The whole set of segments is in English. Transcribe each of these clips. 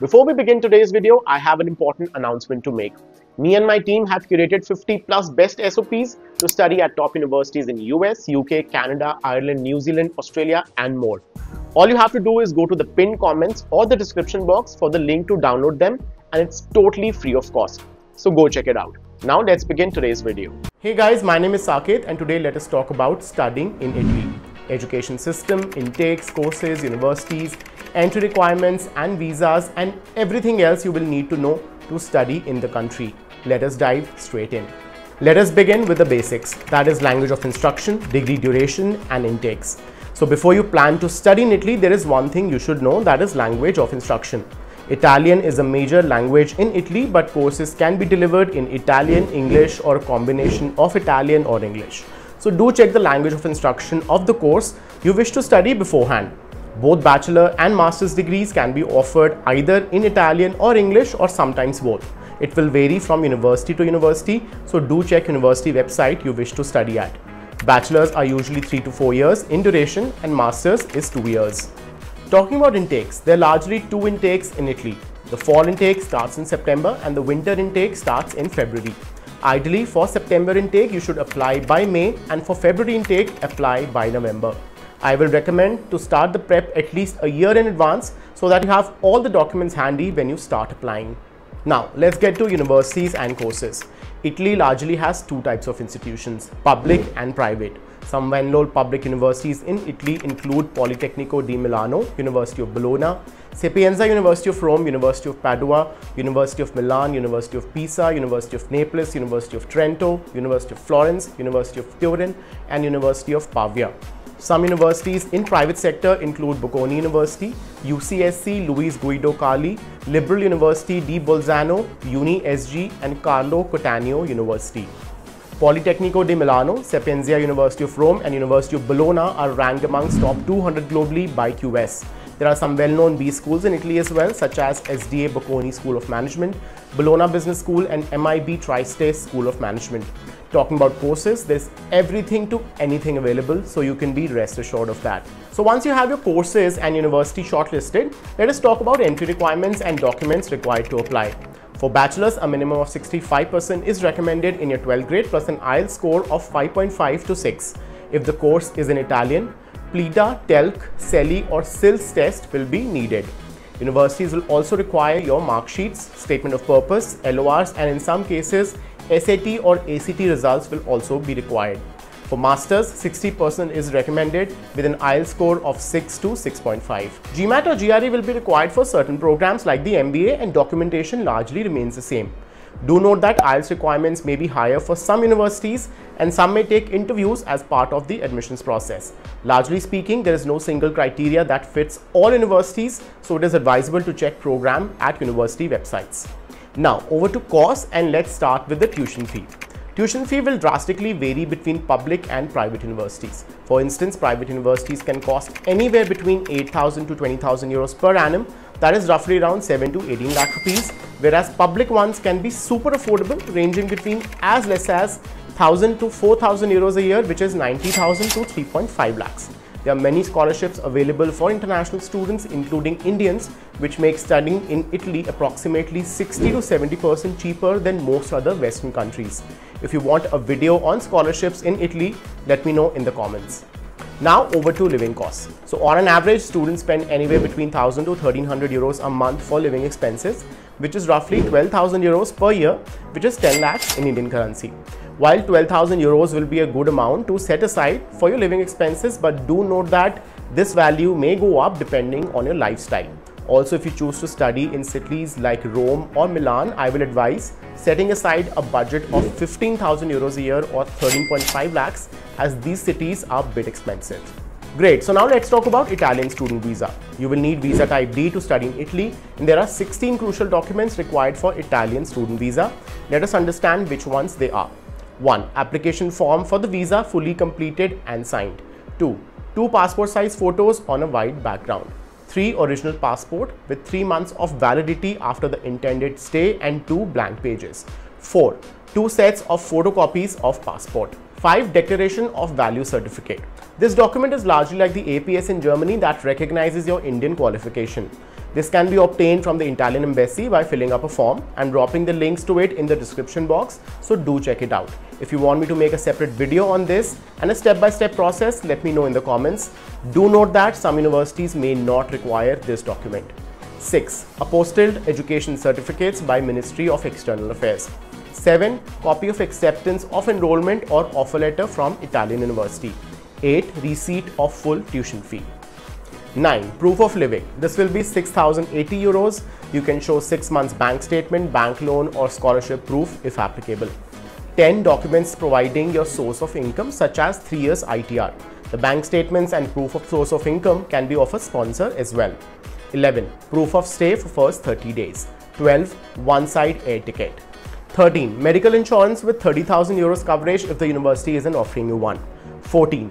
Before we begin today's video, I have an important announcement to make. Me and my team have curated 50+ best SOPs to study at top universities in US, UK, Canada, Ireland, New Zealand, Australia, and more. All you have to do is go to the pinned comments or the description box for the link to download them, and it's totally free of cost. So go check it out. Now let's begin today's video. Hey guys, my name is Saket, and today let us talk about studying in Italy. Education system, intakes, courses, universities, entry requirements and visas, and everything else you will need to know to study in the country. Let us dive straight in. Let us begin with the basics, that is language of instruction, degree duration and intakes. So before you plan to study in Italy, there is one thing you should know, that is language of instruction. Italian is a major language in Italy, but courses can be delivered in Italian, English, or a combination of Italian or English. So do check the language of instruction of the course you wish to study beforehand. Both bachelor and master's degrees can be offered either in Italian or English, or sometimes both. It will vary from university to university, so do check university website you wish to study at. Bachelors are usually 3 to 4 years in duration, and masters is 2 years. Talking about intakes, there are largely 2 intakes in Italy. The fall intake starts in September and the winter intake starts in February. Ideally, for September intake, you should apply by May, and for February intake, apply by November. I will recommend to start the prep at least a year in advance so that you have all the documents handy when you start applying. Now, let's get to universities and courses. Italy largely has 2 types of institutions, public and private. Some well-known public universities in Italy include Politecnico di Milano, University of Bologna, Sapienza University of Rome, University of Padua, University of Milan, University of Pisa, University of Naples, University of Trento, University of Florence, University of Turin, and University of Pavia. Some universities in private sector include Bocconi University, UCSC, Luis Guido Cali, Liberal University, di Bolzano, Uni SG, and Carlo Cotanio University. Politecnico di Milano, Sapienza University of Rome, and University of Bologna are ranked amongst top 200 globally by QS. There are some well-known B schools in Italy as well, such as SDA Bocconi School of Management, Bologna Business School, and MIB Trieste School of Management. Talking about courses, there's everything to anything available, so you can be rest assured of that. So once you have your courses and university shortlisted, let us talk about entry requirements and documents required to apply. For bachelors, a minimum of 65% is recommended in your 12th grade plus an IELTS score of 5.5 to 6. If the course is in Italian, PLIDA, TELC, CELI or CILS test will be needed. Universities will also require your mark sheets, statement of purpose, LORs, and in some cases, SAT or ACT results will also be required. For masters, 60% is recommended with an IELTS score of 6 to 6.5. GMAT or GRE will be required for certain programs like the MBA, and documentation largely remains the same. Do note that IELTS requirements may be higher for some universities, and some may take interviews as part of the admissions process. Largely speaking, there is no single criteria that fits all universities, so it is advisable to check program at university websites. Now over to cost, and let's start with the tuition fee. Tuition fee will drastically vary between public and private universities. For instance, private universities can cost anywhere between 8,000 to 20,000 euros per annum, that is roughly around 7 to 18 lakh rupees, whereas public ones can be super affordable, ranging between as less as 1,000 to 4,000 euros a year, which is 90,000 to 3.5 lakhs. There are many scholarships available for international students, including Indians, which makes studying in Italy approximately 60 to 70% cheaper than most other Western countries. If you want a video on scholarships in Italy, let me know in the comments. Now over to living costs. So on an average, students spend anywhere between 1,000 to 1,300 euros a month for living expenses, which is roughly 12,000 euros per year, which is 10 lakhs in Indian currency. While 12,000 euros will be a good amount to set aside for your living expenses, but do note that this value may go up depending on your lifestyle. Also, if you choose to study in cities like Rome or Milan, I will advise setting aside a budget of 15,000 euros a year or 13.5 lakhs, as these cities are a bit expensive. Great, so now let's talk about Italian student visa. You will need visa type D to study in Italy, and there are 16 crucial documents required for Italian student visa. Let us understand which ones they are. 1. Application form for the visa fully completed and signed. 2. 2 passport size photos on a white background. 3. Original passport with 3 months of validity after the intended stay and 2 blank pages. 4. 2 sets of photocopies of passport. 5. Declaration of value certificate. This document is largely like the APS in Germany that recognizes your Indian qualification. This can be obtained from the Italian embassy by filling up a form. I'm dropping the links to it in the description box, so do check it out. If you want me to make a separate video on this and a step-by-step process, let me know in the comments. Do note that some universities may not require this document. 6. Apostilled education certificates by Ministry of External Affairs. 7. Copy of acceptance of enrollment or offer letter from Italian university. 8. Receipt of full tuition fee. 9. Proof of living. This will be 6,080 euros. You can show 6 months bank statement, bank loan or scholarship proof if applicable. 10. Documents providing your source of income such as 3 years ITR. The bank statements and proof of source of income can be of a sponsor as well. 11. Proof of stay for first 30 days. 12. One-side air ticket. 13. Medical insurance with 30,000 euros coverage if the university isn't offering you one. 14.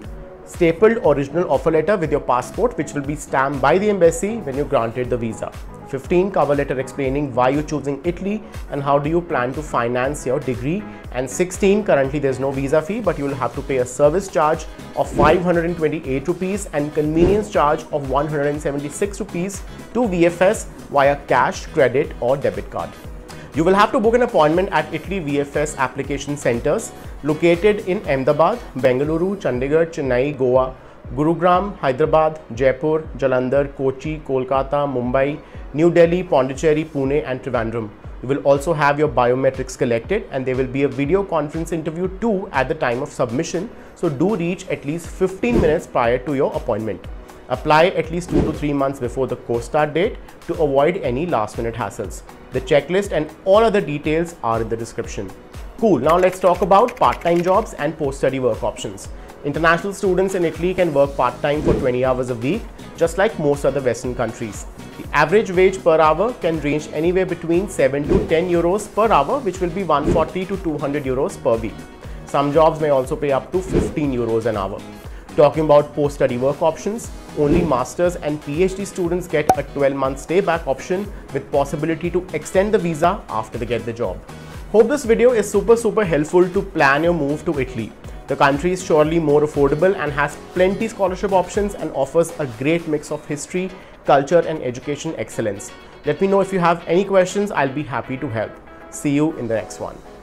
Stapled original offer letter with your passport which will be stamped by the embassy when you granted the visa. 15. Cover letter explaining why you're choosing Italy and how do you plan to finance your degree. And 16. Currently there's no visa fee, but you will have to pay a service charge of 528 rupees and convenience charge of 176 rupees to VFS via cash, credit or debit card. You will have to book an appointment at Italy VFS application centers located in Ahmedabad, Bengaluru, Chandigarh, Chennai, Goa, Gurugram, Hyderabad, Jaipur, Jalandhar, Kochi, Kolkata, Mumbai, New Delhi, Pondicherry, Pune and Trivandrum. You will also have your biometrics collected and there will be a video conference interview too at the time of submission, so do reach at least 15 minutes prior to your appointment. Apply at least 2 to 3 months before the course start date to avoid any last minute hassles. The checklist and all other details are in the description. Cool, now let's talk about part-time jobs and post-study work options. International students in Italy can work part-time for 20 hours a week, just like most other Western countries. The average wage per hour can range anywhere between 7 to 10 euros per hour, which will be 140 to 200 euros per week. Some jobs may also pay up to 15 euros an hour. Talking about post-study work options, only masters and PhD students get a 12-month stay back option with possibility to extend the visa after they get the job. Hope this video is super helpful to plan your move to Italy. The country is surely more affordable and has plenty scholarship options and offers a great mix of history, culture and education excellence. Let me know if you have any questions, I'll be happy to help. See you in the next one.